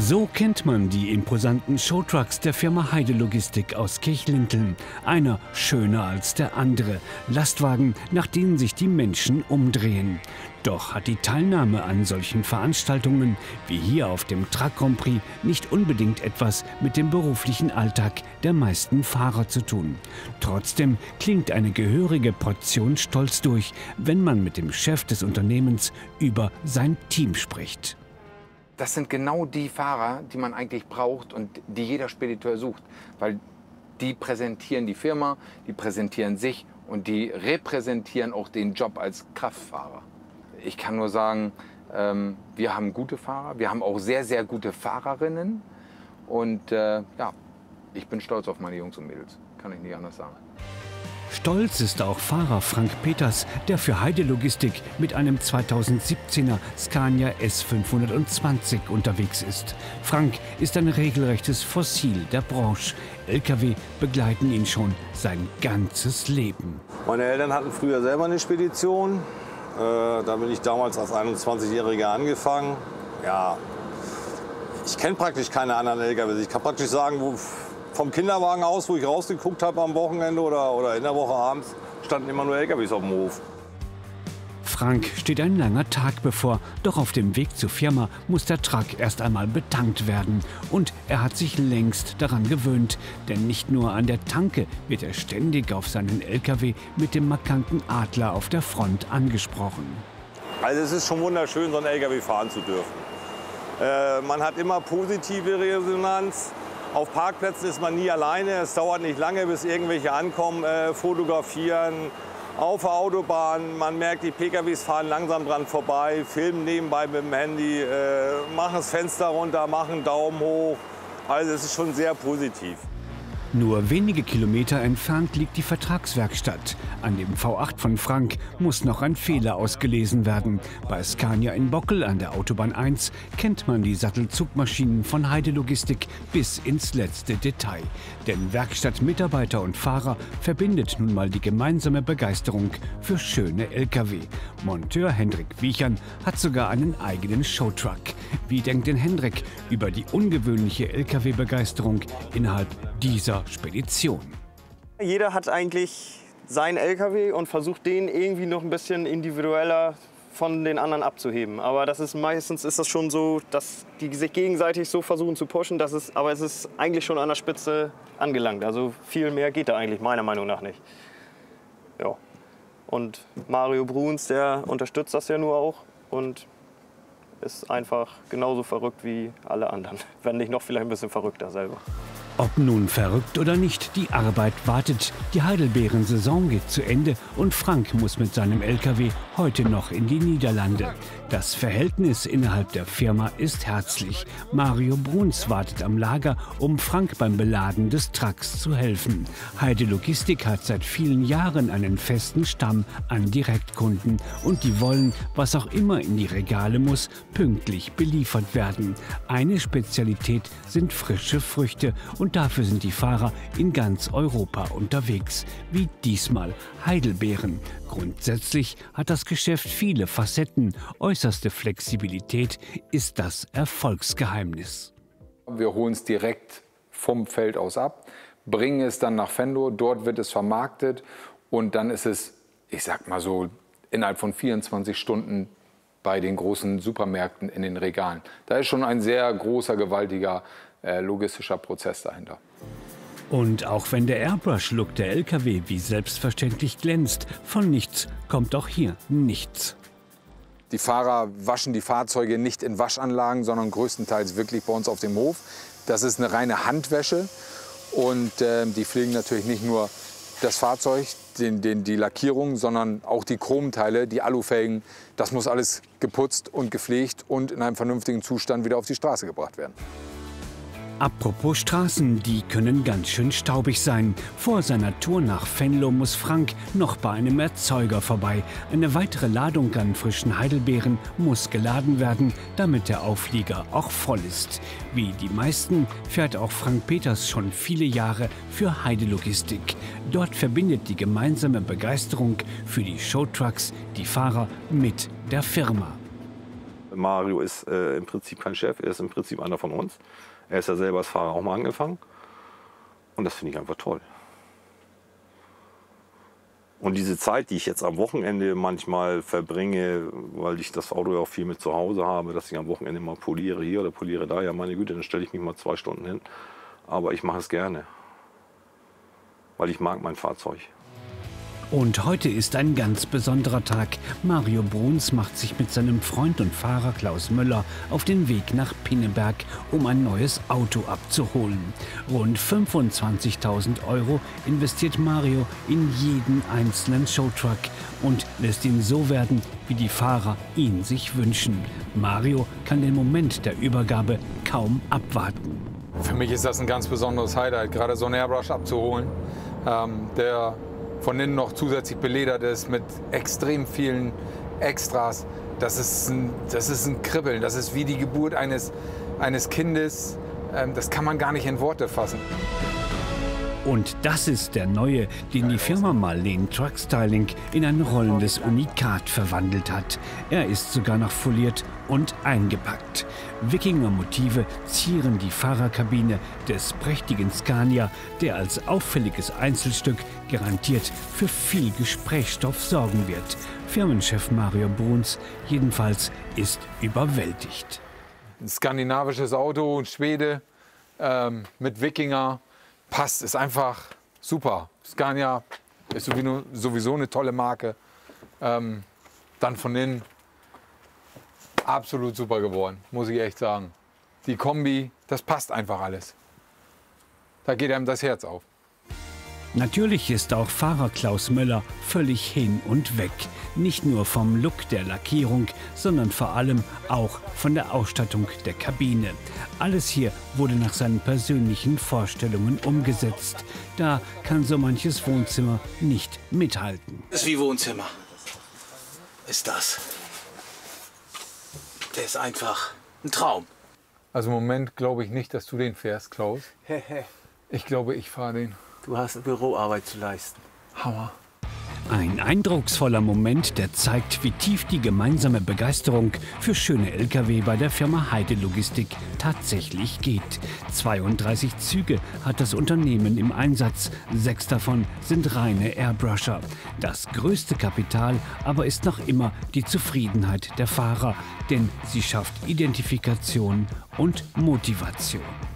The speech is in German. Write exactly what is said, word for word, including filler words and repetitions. So kennt man die imposanten Showtrucks der Firma Heide Logistik aus Kirchlinteln. Einer schöner als der andere. Lastwagen, nach denen sich die Menschen umdrehen. Doch hat die Teilnahme an solchen Veranstaltungen, wie hier auf dem Truck Grand Prix, nicht unbedingt etwas mit dem beruflichen Alltag der meisten Fahrer zu tun. Trotzdem klingt eine gehörige Portion Stolz durch, wenn man mit dem Chef des Unternehmens über sein Team spricht. Das sind genau die Fahrer, die man eigentlich braucht und die jeder Spediteur sucht, weil die präsentieren die Firma, die präsentieren sich und die repräsentieren auch den Job als Kraftfahrer. Ich kann nur sagen, wir haben gute Fahrer, wir haben auch sehr, sehr gute Fahrerinnen und ja, ich bin stolz auf meine Jungs und Mädels, kann ich nicht anders sagen. Stolz ist auch Fahrer Frank Peters, der für Heide Logistik mit einem zweitausendsiebzehner Scania S fünfhundertzwanzig unterwegs ist. Frank ist ein regelrechtes Fossil der Branche. L K W begleiten ihn schon sein ganzes Leben. Meine Eltern hatten früher selber eine Spedition. Äh, da bin ich damals als einundzwanzigjähriger angefangen. Ja, ich kenne praktisch keine anderen L K Ws. Ich kann praktisch sagen, wo... Vom Kinderwagen aus, wo ich rausgeguckt habe am Wochenende oder, oder in der Woche abends, standen immer nur L K Ws auf dem Hof. Frank steht ein langer Tag bevor, doch auf dem Weg zur Firma muss der Truck erst einmal betankt werden. Und er hat sich längst daran gewöhnt, denn nicht nur an der Tanke wird er ständig auf seinen L K W mit dem markanten Adler auf der Front angesprochen. Also es ist schon wunderschön, so einen L K W fahren zu dürfen. Äh, man hat immer positive Resonanz. Auf Parkplätzen ist man nie alleine, es dauert nicht lange, bis irgendwelche ankommen, äh, fotografieren. Auf der Autobahn, man merkt, die P K Ws fahren langsam dran vorbei, filmen nebenbei mit dem Handy, äh, machen das Fenster runter, machen Daumen hoch. Also es ist schon sehr positiv. Nur wenige Kilometer entfernt liegt die Vertragswerkstatt. An dem V acht von Frank muss noch ein Fehler ausgelesen werden. Bei Scania in Bockel an der Autobahn eins kennt man die Sattelzugmaschinen von Heide Logistik bis ins letzte Detail. Denn Werkstattmitarbeiter und Fahrer verbindet nun mal die gemeinsame Begeisterung für schöne L K W. Monteur Hendrik Wiechern hat sogar einen eigenen Showtruck. Wie denkt denn Hendrik über die ungewöhnliche L K W-Begeisterung innerhalb dieser Spedition? Jeder hat eigentlich seinen L K W und versucht, den irgendwie noch ein bisschen individueller von den anderen abzuheben. Aber das ist meistens ist das schon so, dass die sich gegenseitig so versuchen zu pushen, dass es, aber es ist eigentlich schon an der Spitze angelangt. Also viel mehr geht da eigentlich meiner Meinung nach nicht. Ja. Und Mario Bruns, der unterstützt das ja nur auch und ist einfach genauso verrückt wie alle anderen, wenn nicht noch vielleicht ein bisschen verrückter selber. Ob nun verrückt oder nicht, die Arbeit wartet. Die Heidelbeeren-Saison geht zu Ende und Frank muss mit seinem L K W heute noch in die Niederlande. Das Verhältnis innerhalb der Firma ist herzlich. Mario Bruns wartet am Lager, um Frank beim Beladen des Trucks zu helfen. Heide Logistik hat seit vielen Jahren einen festen Stamm an Direktkunden und die wollen, was auch immer in die Regale muss, pünktlich beliefert werden. Eine Spezialität sind frische Früchte und Und dafür sind die Fahrer in ganz Europa unterwegs, wie diesmal Heidelbeeren. Grundsätzlich hat das Geschäft viele Facetten. Äußerste Flexibilität ist das Erfolgsgeheimnis. Wir holen es direkt vom Feld aus ab, bringen es dann nach Venlo, dort wird es vermarktet und dann ist es, ich sag mal so, innerhalb von vierundzwanzig Stunden bei den großen Supermärkten in den Regalen. Da ist schon ein sehr großer, gewaltiger logistischer Prozess dahinter. Und auch wenn der Airbrush-Look der L K W wie selbstverständlich glänzt, von nichts kommt auch hier nichts. Die Fahrer waschen die Fahrzeuge nicht in Waschanlagen, sondern größtenteils wirklich bei uns auf dem Hof. Das ist eine reine Handwäsche und äh, die pflegen natürlich nicht nur das Fahrzeug, den, den, die Lackierung, sondern auch die Chromteile, die Alufelgen. Das muss alles geputzt und gepflegt und in einem vernünftigen Zustand wieder auf die Straße gebracht werden. Apropos Straßen, die können ganz schön staubig sein. Vor seiner Tour nach Venlo muss Frank noch bei einem Erzeuger vorbei. Eine weitere Ladung an frischen Heidelbeeren muss geladen werden, damit der Auflieger auch voll ist. Wie die meisten fährt auch Frank Peters schon viele Jahre für Heide Logistik. Dort verbindet die gemeinsame Begeisterung für die Showtrucks die Fahrer mit der Firma. Mario ist äh, im Prinzip kein Chef, er ist im Prinzip einer von uns. Er ist ja selber als Fahrer auch mal angefangen. Und das finde ich einfach toll. Und diese Zeit, die ich jetzt am Wochenende manchmal verbringe, weil ich das Auto ja auch viel mit zu Hause habe, dass ich am Wochenende mal poliere hier oder poliere da, ja meine Güte, dann stelle ich mich mal zwei Stunden hin. Aber ich mache es gerne, weil ich mag mein Fahrzeug. Und heute ist ein ganz besonderer Tag. Mario Bruns macht sich mit seinem Freund und Fahrer Klaus Müller auf den Weg nach Pinneberg, um ein neues Auto abzuholen. Rund fünfundzwanzigtausend Euro investiert Mario in jeden einzelnen Showtruck und lässt ihn so werden, wie die Fahrer ihn sich wünschen. Mario kann den Moment der Übergabe kaum abwarten. Für mich ist das ein ganz besonderes Highlight, gerade so einen Airbrush abzuholen, ähm, der von innen noch zusätzlich beledert ist mit extrem vielen Extras. Das ist ein, das ist ein Kribbeln, das ist wie die Geburt eines, eines Kindes. Das kann man gar nicht in Worte fassen. Und das ist der neue, den die Firma MarLen Truck Styling in ein rollendes Unikat verwandelt hat. Er ist sogar noch foliert und eingepackt. Wikinger-Motive zieren die Fahrerkabine des prächtigen Scania, der als auffälliges Einzelstück garantiert für viel Gesprächsstoff sorgen wird. Firmenchef Mario Bruns jedenfalls ist überwältigt. Ein skandinavisches Auto, ein Schwede ähm, mit Wikinger. Passt, ist einfach super. Scania ist sowieso eine tolle Marke. Ähm, dann von innen absolut super geworden, muss ich echt sagen. Die Kombi, das passt einfach alles. Da geht einem das Herz auf. Natürlich ist auch Fahrer Klaus Müller völlig hin und weg. Nicht nur vom Look der Lackierung, sondern vor allem auch von der Ausstattung der Kabine. Alles hier wurde nach seinen persönlichen Vorstellungen umgesetzt. Da kann so manches Wohnzimmer nicht mithalten. Das ist wie Wohnzimmer. Ist das. Der ist einfach ein Traum. Also im Moment glaube ich nicht, dass du den fährst, Klaus. Ich glaube, ich fahre den. Du hast Büroarbeit zu leisten. Hammer. Ein eindrucksvoller Moment, der zeigt, wie tief die gemeinsame Begeisterung für schöne L K W bei der Firma Heide Logistik tatsächlich geht. zweiunddreißig Züge hat das Unternehmen im Einsatz. Sechs davon sind reine Airbrusher. Das größte Kapital aber ist noch immer die Zufriedenheit der Fahrer, denn sie schafft Identifikation und Motivation.